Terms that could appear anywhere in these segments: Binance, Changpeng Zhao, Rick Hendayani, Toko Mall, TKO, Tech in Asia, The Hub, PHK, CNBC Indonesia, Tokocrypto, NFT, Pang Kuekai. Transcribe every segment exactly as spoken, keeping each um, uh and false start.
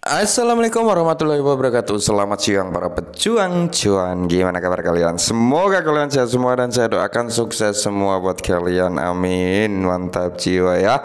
Assalamualaikum warahmatullahi wabarakatuh. Selamat siang para pejuang cuan. Gimana kabar kalian? Semoga kalian sehat semua dan saya doakan sukses semua buat kalian. Amin. Mantap jiwa ya.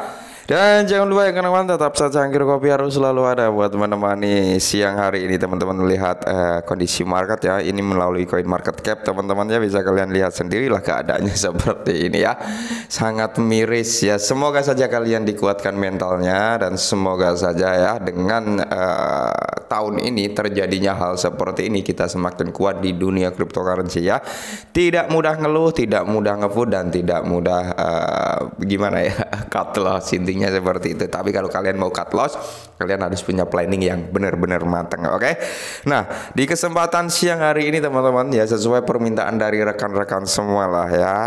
Dan jangan lupa ya teman-teman, tetap saja cangkir kopi harus selalu ada buat menemani siang hari ini. Teman-teman melihat uh, kondisi market ya. Ini melalui Coin Market Cap teman-teman ya, bisa kalian lihat sendirilah keadaannya seperti ini ya. Sangat miris ya. Semoga saja kalian dikuatkan mentalnya dan semoga saja ya dengan uh, tahun ini terjadinya hal seperti ini, kita semakin kuat di dunia cryptocurrency ya. Tidak mudah ngeluh, tidak mudah ngefood, dan tidak mudah uh, gimana ya cut loss, intinya seperti itu. Tapi kalau kalian mau cut loss, kalian harus punya planning yang benar-benar matang, oke? Okay? Nah, di kesempatan siang hari ini teman-teman ya, sesuai permintaan dari rekan-rekan semua lah ya.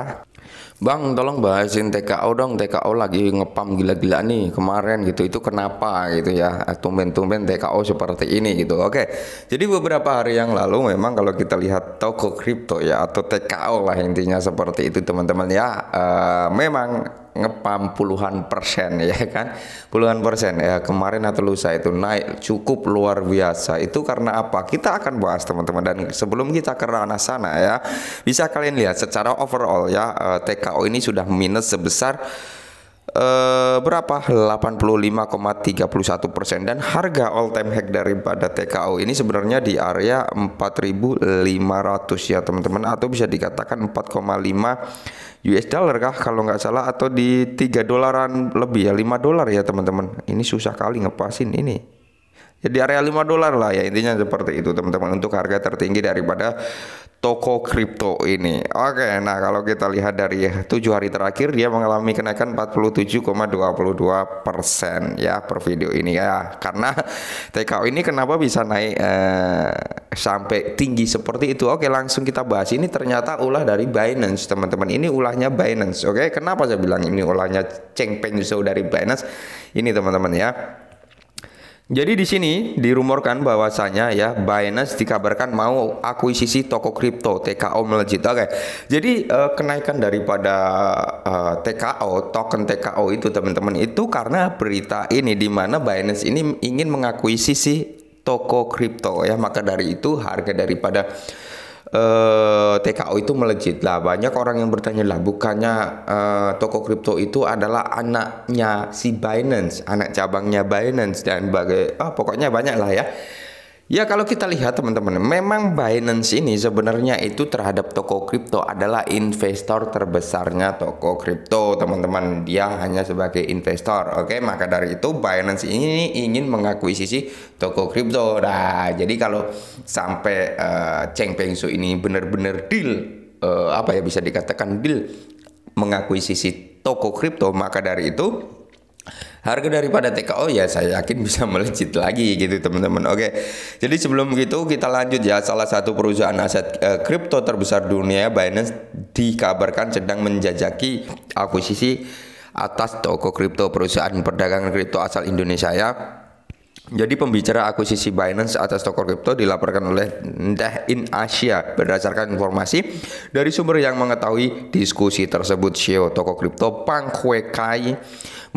Bang, tolong bahasin T K O dong, T K O lagi ngepam gila-gila nih kemarin gitu, itu kenapa gitu ya, tumben-tumben T K O seperti ini gitu. Oke, jadi beberapa hari yang lalu memang kalau kita lihat Tokocrypto ya, atau T K O lah intinya seperti itu teman-teman ya, uh, memang ngepam puluhan persen ya kan, puluhan persen ya, kemarin atau lusa itu naik cukup luar biasa. Itu karena apa? Kita akan bahas teman-teman, dan sebelum kita ke ranah sana ya, bisa kalian lihat secara overall ya, T K O ini sudah minus sebesar Uh, berapa delapan puluh lima koma tiga satu persen, dan harga all time high daripada T K O ini sebenarnya di area empat ribu lima ratus ya teman-teman, atau bisa dikatakan empat koma lima U S dollar kah kalau nggak salah, atau di tiga dolaran lebih ya, lima dolar ya teman-teman. Ini susah kali ngepasin ini. Ya, di area lima dolar lah ya, intinya seperti itu teman-teman, untuk harga tertinggi daripada Tokocrypto ini. Oke, nah kalau kita lihat dari tujuh hari terakhir, dia mengalami kenaikan empat puluh tujuh koma dua dua persen ya per video ini ya. Karena T K O ini kenapa bisa naik eh, sampai tinggi seperti itu? Oke, langsung kita bahas. Ini ternyata ulah dari Binance teman-teman. Ini ulahnya Binance. Oke, kenapa saya bilang ini ulahnya Changpeng Zhao dari Binance ini teman-teman ya. Jadi di sini dirumorkan bahwasanya ya, Binance dikabarkan mau akuisisi Tokocrypto, T K O melejit. Oke. Jadi eh, kenaikan daripada eh, T K O, token T K O itu teman-teman, itu karena berita ini, di mana Binance ini ingin mengakuisisi Tokocrypto ya, maka dari itu harga daripada Uh, T K O itu melejit lah. Banyak orang yang bertanya lah, bukannya uh, Tokocrypto itu adalah anaknya si Binance, anak cabangnya Binance, dan bagai ah, pokoknya banyak lah ya. Ya kalau kita lihat teman-teman, memang Binance ini sebenarnya itu terhadap Tokocrypto adalah investor terbesarnya Tokocrypto teman-teman. Dia hanya sebagai investor. Oke, maka dari itu Binance ini ingin mengakuisisi Tokocrypto. Nah, jadi kalau sampai uh, Changpeng Zhao ini benar-benar deal, uh, apa ya, bisa dikatakan deal mengakuisisi Tokocrypto, maka dari itu harga daripada T K O ya saya yakin bisa melejit lagi gitu teman-teman. Oke, jadi sebelum gitu kita lanjut ya. Salah satu perusahaan aset kripto e, terbesar dunia, Binance, dikabarkan sedang menjajaki akuisisi atas Tokocrypto, perusahaan perdagangan kripto asal Indonesia ya. Jadi pembicara akuisisi Binance atas Tokocrypto dilaporkan oleh Tech in Asia berdasarkan informasi dari sumber yang mengetahui diskusi tersebut. C E O Tokocrypto Pang Kuekai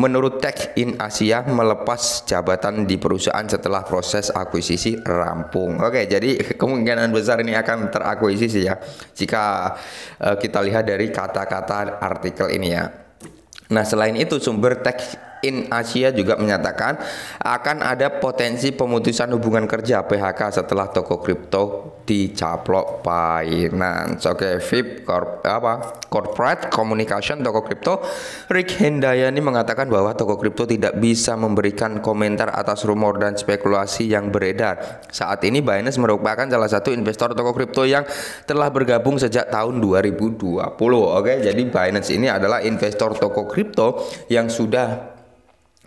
menurut Tech in Asia melepas jabatan di perusahaan setelah proses akuisisi rampung. Oke, jadi kemungkinan besar ini akan terakuisisi ya, jika uh, kita lihat dari kata-kata artikel ini ya. Nah, selain itu sumber Tech in Asia juga menyatakan akan ada potensi pemutusan hubungan kerja P H K setelah Tokocrypto dicaplok Binance. Oke, V I P Corp, apa, Corporate Communication Tokocrypto Rick Hendayani mengatakan bahwa Tokocrypto tidak bisa memberikan komentar atas rumor dan spekulasi yang beredar. Saat ini Binance merupakan salah satu investor Tokocrypto yang telah bergabung sejak tahun dua ribu dua puluh. Oke, jadi Binance ini adalah investor Tokocrypto yang sudah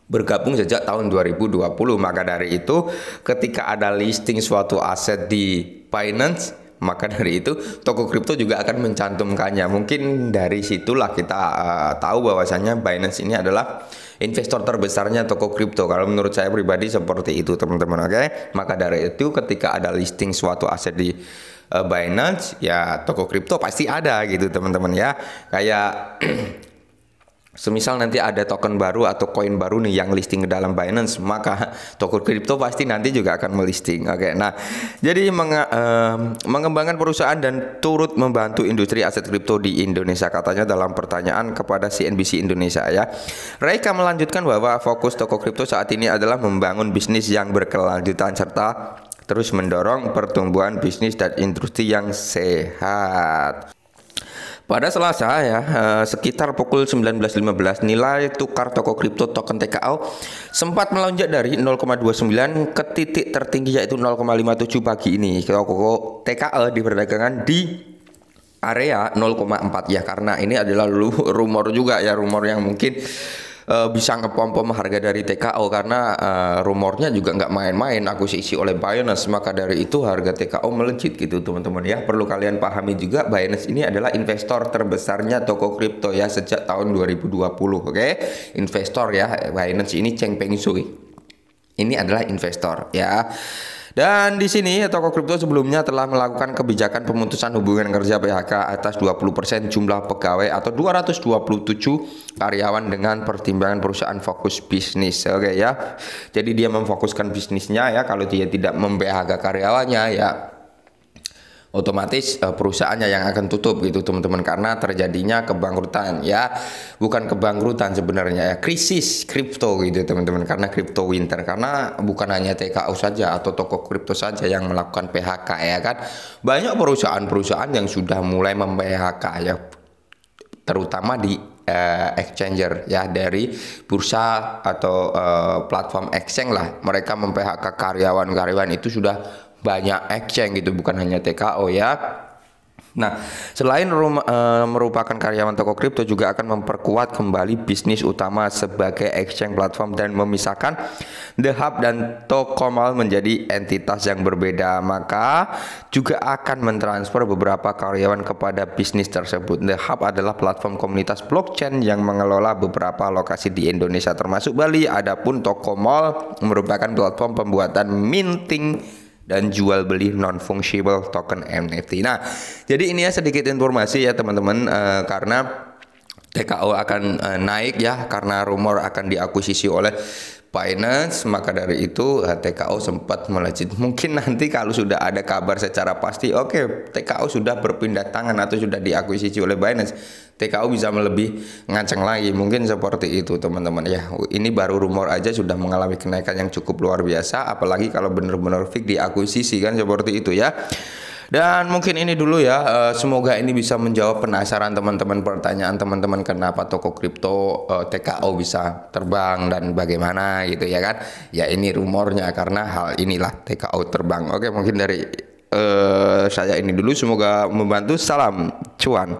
bergabung sejak tahun dua ribu dua puluh. Maka dari itu ketika ada listing suatu aset di Binance, maka dari itu Tokocrypto juga akan mencantumkannya. Mungkin dari situlah kita uh, tahu bahwasanya Binance ini adalah investor terbesarnya Tokocrypto. Kalau menurut saya pribadi seperti itu teman-teman. Oke, maka dari itu ketika ada listing suatu aset di uh, Binance ya, Tokocrypto pasti ada gitu teman-teman ya. Kayak Semisal nanti ada token baru atau koin baru nih yang listing ke dalam Binance, maka Tokocrypto pasti nanti juga akan melisting. Oke, nah jadi menge uh, mengembangkan perusahaan dan turut membantu industri aset kripto di Indonesia, katanya dalam pertanyaan kepada C N B C Indonesia ya. Reika melanjutkan bahwa fokus Tokocrypto saat ini adalah membangun bisnis yang berkelanjutan serta terus mendorong pertumbuhan bisnis dan industri yang sehat. Pada Selasa ya, sekitar pukul sembilan belas lima belas, nilai tukar Tokocrypto token T K O sempat melonjak dari nol koma dua sembilan ke titik tertinggi yaitu nol koma lima tujuh pagi ini. Toko T K O diperdagangkan di area nol koma empat ya, karena ini adalah rumor juga ya, rumor yang mungkin Uh, bisa ngepom-pom harga dari T K O karena uh, rumornya juga nggak main-main, akuisisi oleh Binance, maka dari itu harga T K O melejit gitu teman-teman ya. Perlu kalian pahami juga, Binance ini adalah investor terbesarnya Tokocrypto ya sejak tahun dua ribu dua puluh. Oke, okay? Investor ya, Binance ini Changpeng Zhao ini adalah investor ya. Dan di sini Tokocrypto sebelumnya telah melakukan kebijakan pemutusan hubungan kerja P H K atas dua puluh persen jumlah pegawai atau dua ratus dua puluh tujuh karyawan dengan pertimbangan perusahaan fokus bisnis. Oke okay, ya. Jadi dia memfokuskan bisnisnya ya, kalau dia tidak mem-P H K karyawannya ya, otomatis perusahaannya yang akan tutup gitu teman-teman, karena terjadinya kebangkrutan ya, bukan kebangkrutan sebenarnya ya, krisis kripto gitu teman-teman, karena kripto winter, karena bukan hanya T K O saja atau Tokocrypto saja yang melakukan P H K ya kan, banyak perusahaan-perusahaan yang sudah mulai mem-P H K ya, terutama di uh, exchanger ya, dari bursa atau uh, platform exchange lah, mereka mem-P H K karyawan-karyawan itu sudah banyak exchange gitu, bukan hanya T K O ya. Nah, selain rum, e, merupakan karyawan Tokocrypto juga akan memperkuat kembali bisnis utama sebagai exchange platform dan memisahkan The Hub dan Toko Mall menjadi entitas yang berbeda. Maka juga akan mentransfer beberapa karyawan kepada bisnis tersebut. The Hub adalah platform komunitas blockchain yang mengelola beberapa lokasi di Indonesia termasuk Bali. Adapun Toko Mall merupakan platform pembuatan minting dan jual beli non-fungible token N F T. Nah, jadi ini ya sedikit informasi ya teman-teman, uh, karena T K O akan uh, naik ya, karena rumor akan diakuisisi oleh Binance, maka dari itu T K O sempat melejit. Mungkin nanti kalau sudah ada kabar secara pasti, oke okay, T K O sudah berpindah tangan atau sudah diakuisisi oleh Binance, T K O bisa lebih ngaceng lagi, mungkin seperti itu teman-teman ya. Ini baru rumor aja sudah mengalami kenaikan yang cukup luar biasa, apalagi kalau benar-benar fix diakuisisi kan, seperti itu ya. Dan mungkin ini dulu ya, semoga ini bisa menjawab penasaran teman-teman, pertanyaan teman-teman kenapa Tokocrypto T K O bisa terbang dan bagaimana gitu ya kan. Ya ini rumornya karena hal inilah T K O terbang. Oke, mungkin dari uh, saya ini dulu, semoga membantu. Salam cuan.